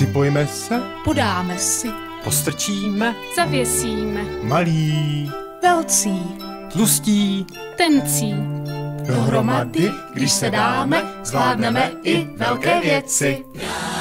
Připojíme se, podáme si, postrčíme, zavěsíme, malí, velcí, tlustí, tencí. Dohromady, když se dáme, zvládneme i velké věci.